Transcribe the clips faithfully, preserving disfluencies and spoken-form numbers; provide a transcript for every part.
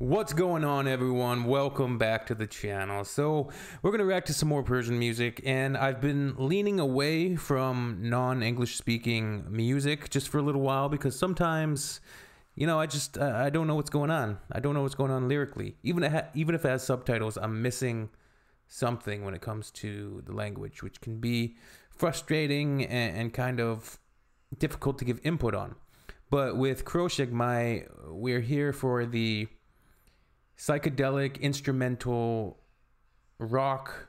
What's going on, everyone? Welcome back to the channel. So we're gonna react to some more Persian music, and I've been leaning away from non-English speaking music just for a little while because sometimes, you know, I just uh, I don't know what's going on. I don't know what's going on lyrically. Even if even if it has subtitles, I'm missing something when it comes to the language, which can be frustrating and, and kind of difficult to give input on. But with Kourosh Yaghmaei, we're here for the psychedelic instrumental rock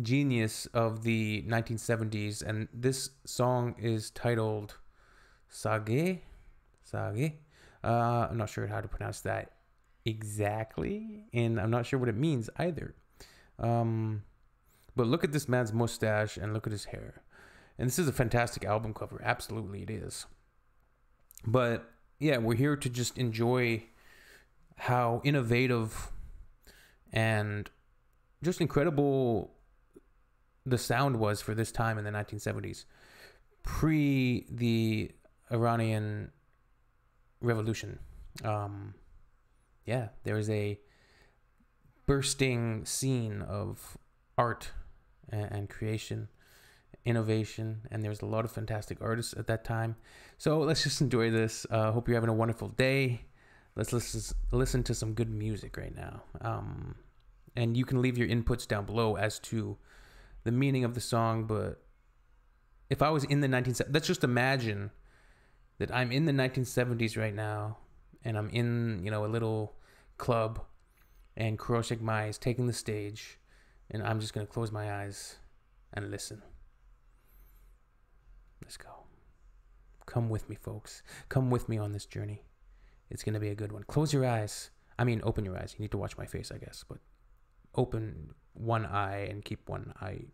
genius of the nineteen seventies, and this song is titled Saghe Saghe. Uh, I'm not sure how to pronounce that exactly, and I'm not sure what it means either. Um, but look at this man's mustache and look at his hair, and this is a fantastic album cover. Absolutely, it is. But yeah, we're here to just enjoy how innovative and just incredible the sound was for this time in the nineteen seventies, pre the Iranian Revolution. Um, yeah, there is a bursting scene of art and, and creation, innovation, and there's a lot of fantastic artists at that time. So let's just enjoy this. Uh, hope you're having a wonderful day. Let's listen, listen to some good music right now. Um, and you can leave your inputs down below as to the meaning of the song. But if I was in the nineteen seventies, let's just imagine that I'm in the nineteen seventies right now, and I'm in, you know, a little club, and Kourosh Yaghmaei is taking the stage, and I'm just going to close my eyes and listen. Let's go. Come with me, folks. Come with me on this journey. It's going to be a good one. Close your eyes. I mean, open your eyes. You need to watch my face, I guess. But open one eye and keep one eye.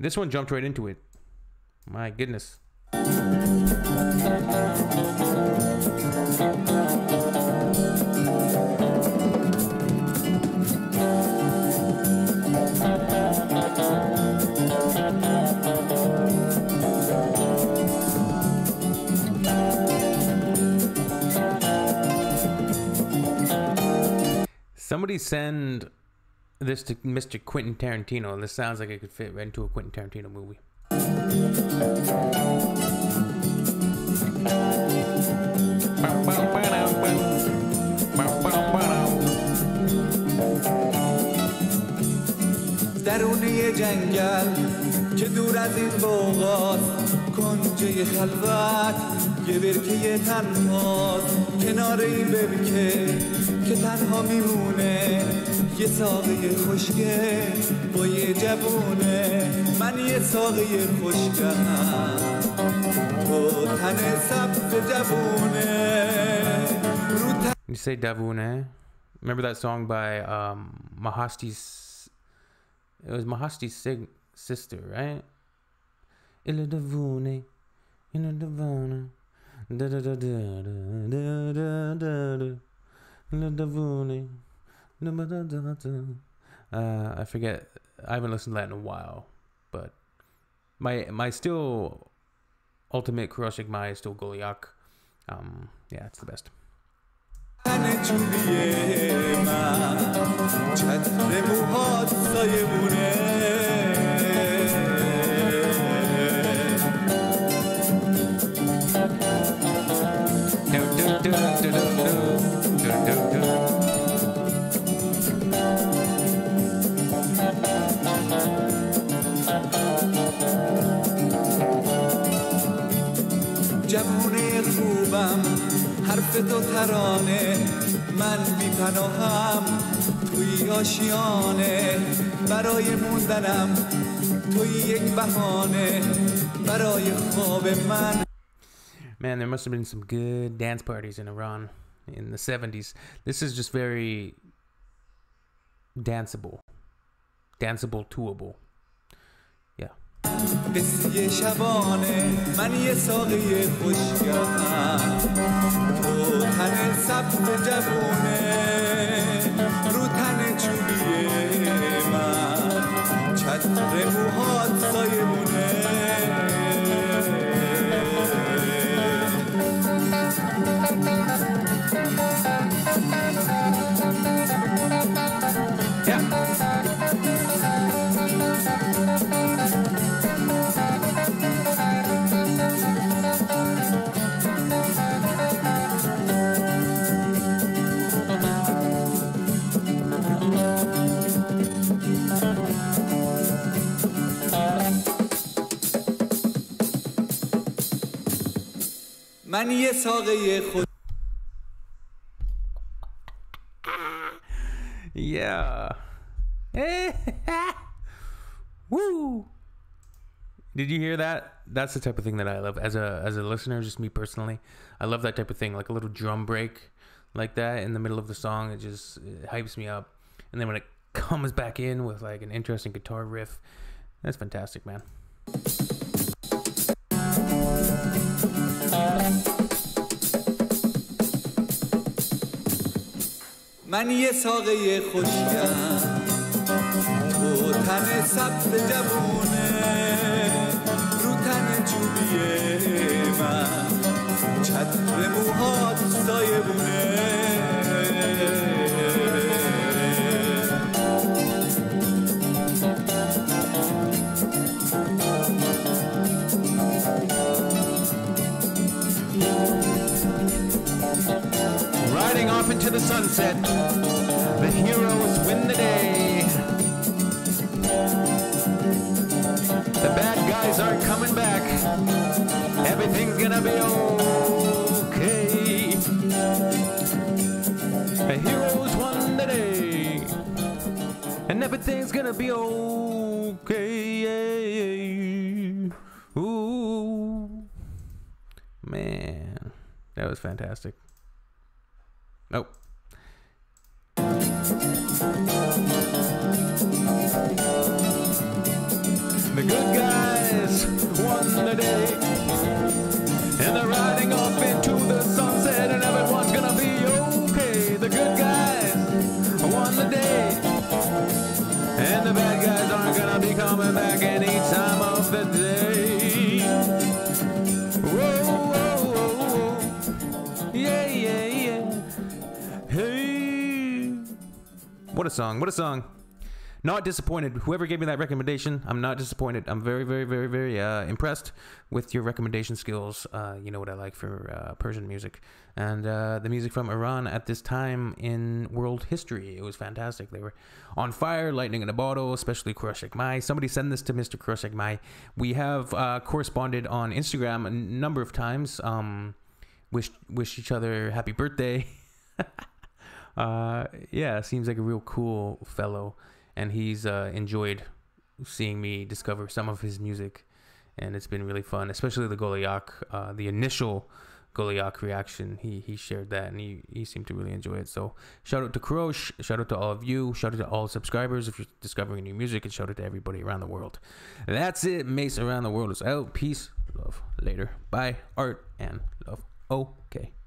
This one jumped right into it. My goodness. Somebody send this to Mister Quentin Tarantino. This sounds like it could fit right into a Quentin Tarantino movie. درونی جنگل که دور از این بوغاست کنجه خلوت یه برکه تنهاست کنار این برکه که تنها میمونه یه ساقه خشکه با یه جوونه من یه ساقه خشکم تو تن سبز جوونه You say Davune. Remember that song by um, Mahasti's, it was Mahasti's sig sister, right? Illa Davune, Illa Davune, da da da da da da da da. Uh, I forget. I haven't listened to that in a while, but my my still ultimate Kourosh Yaghmaei is still Gol-e Yakh. Um, yeah, it's the best. جوونه خوبم حرف تو ترانه من بی پناهم توی آشیانه برای موندنم توی یک بهانه برای خواب من. Man, there must have been some good dance parties in Iran in the seventies. This is just very danceable. Danceable, toable. Yeah. قصه شبانه من یه ساقه خوشگلم تو تن سبز جوونه رو تن چوبیه من چتر موهات سایبونه من یه ساقه خود Yeah. Woo. Did you hear that? That's the type of thing that I love as a as a listener, just me personally. I love that type of thing, like a little drum break like that in the middle of the song. It just it hypes me up. And then when it comes back in with like an interesting guitar riff, that's fantastic, man. من یه ساقه خوشیدم تو تن سبز جوونه رو تن چوبی من چتر موهات سایه بونه Riding off into the sunset, the heroes win the day. The bad guys aren't coming back. Everything's gonna be okay. The heroes won the day, and everything's gonna be okay. Ooh, man, that was fantastic. Oh. The good guys won the day, and they're riding off into the sunset, and everyone's gonna be okay. The good guys won the day, and the bad guys aren't gonna be coming back any time of the day. Whoa, whoa, whoa, whoa. Yeah, yeah, yeah. Hey, what a song, what a song. Not disappointed. Whoever gave me that recommendation, I'm not disappointed. I'm very, very, very, very uh, impressed with your recommendation skills. Uh, you know what I like for uh, Persian music. And uh, the music from Iran at this time in world history. It was fantastic. They were on fire, lightning in a bottle, especially Kourosh Yaghmaei. Somebody send this to Mister Kourosh Yaghmaei. We have uh, corresponded on Instagram a number of times. Um, wish, wish each other happy birthday. Uh, yeah, seems like a real cool fellow, and he's uh, enjoyed seeing me discover some of his music, and it's been really fun, especially the Gol-e Yakh, uh, the initial Gol-e Yakh reaction. He he shared that, and he, he seemed to really enjoy it. So shout out to Kourosh, shout out to all of you, shout out to all subscribers if you're discovering new music, and shout out to everybody around the world. That's it. Mace Around the World is out. Peace, love, later. Bye. Art and love. Okay.